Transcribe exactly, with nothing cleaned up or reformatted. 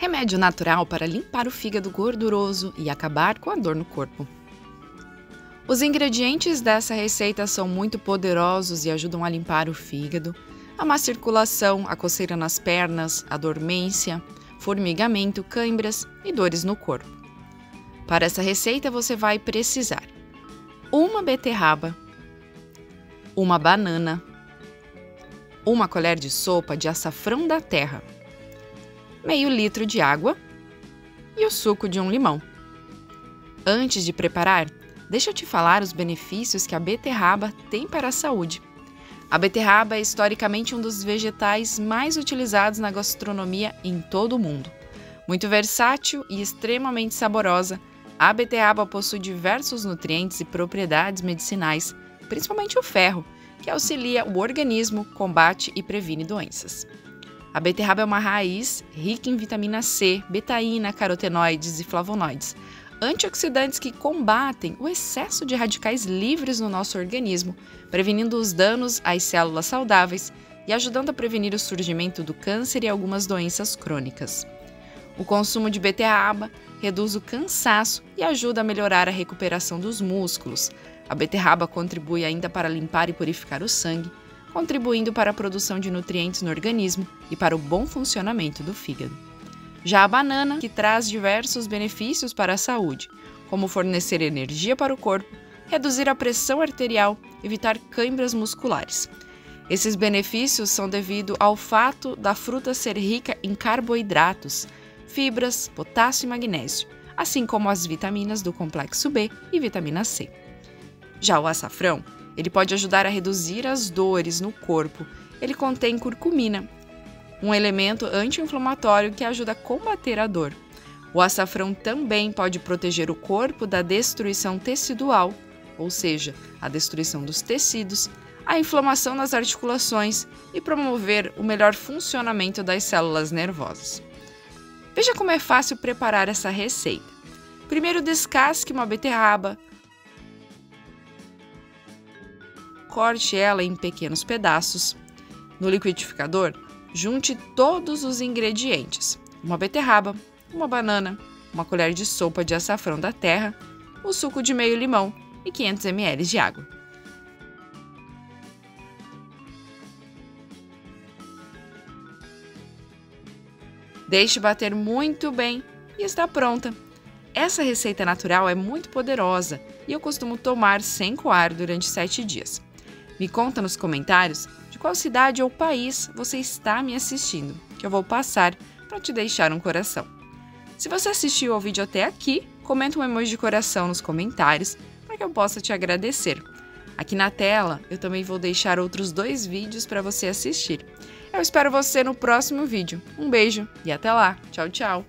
Remédio natural para limpar o fígado gorduroso e acabar com a dor no corpo. Os ingredientes dessa receita são muito poderosos e ajudam a limpar o fígado, a má circulação, a coceira nas pernas, a dormência, formigamento, câimbras e dores no corpo. Para essa receita você vai precisar uma beterraba, uma banana, uma colher de sopa de açafrão da terra, meio litro de água e o suco de um limão. Antes de preparar, deixa eu te falar os benefícios que a beterraba tem para a saúde. A beterraba é historicamente um dos vegetais mais utilizados na gastronomia em todo o mundo. Muito versátil e extremamente saborosa, a beterraba possui diversos nutrientes e propriedades medicinais, principalmente o ferro, que auxilia o organismo, combate e previne doenças. A beterraba é uma raiz rica em vitamina C, betaína, carotenoides e flavonoides, antioxidantes que combatem o excesso de radicais livres no nosso organismo, prevenindo os danos às células saudáveis e ajudando a prevenir o surgimento do câncer e algumas doenças crônicas. O consumo de beterraba reduz o cansaço e ajuda a melhorar a recuperação dos músculos. A beterraba contribui ainda para limpar e purificar o sangue, contribuindo para a produção de nutrientes no organismo e para o bom funcionamento do fígado. Já a banana, que traz diversos benefícios para a saúde, como fornecer energia para o corpo, reduzir a pressão arterial, evitar câimbras musculares. Esses benefícios são devido ao fato da fruta ser rica em carboidratos, fibras, potássio e magnésio, assim como as vitaminas do complexo B e vitamina C. Já o açafrão, ele pode ajudar a reduzir as dores no corpo. Ele contém curcumina, um elemento anti-inflamatório que ajuda a combater a dor. O açafrão também pode proteger o corpo da destruição tecidual, ou seja, a destruição dos tecidos, a inflamação nas articulações e promover o melhor funcionamento das células nervosas. Veja como é fácil preparar essa receita. Primeiro descasque uma beterraba, corte ela em pequenos pedaços. No liquidificador, junte todos os ingredientes: uma beterraba, uma banana, uma colher de sopa de açafrão da terra, o suco de meio limão e quinhentos mililitros de água. Deixe bater muito bem e está pronta! Essa receita natural é muito poderosa e eu costumo tomar sem coar durante sete dias. Me conta nos comentários de qual cidade ou país você está me assistindo, que eu vou passar para te deixar um coração. Se você assistiu ao vídeo até aqui, comenta um emoji de coração nos comentários para que eu possa te agradecer. Aqui na tela eu também vou deixar outros dois vídeos para você assistir. Eu espero você no próximo vídeo. Um beijo e até lá. Tchau, tchau!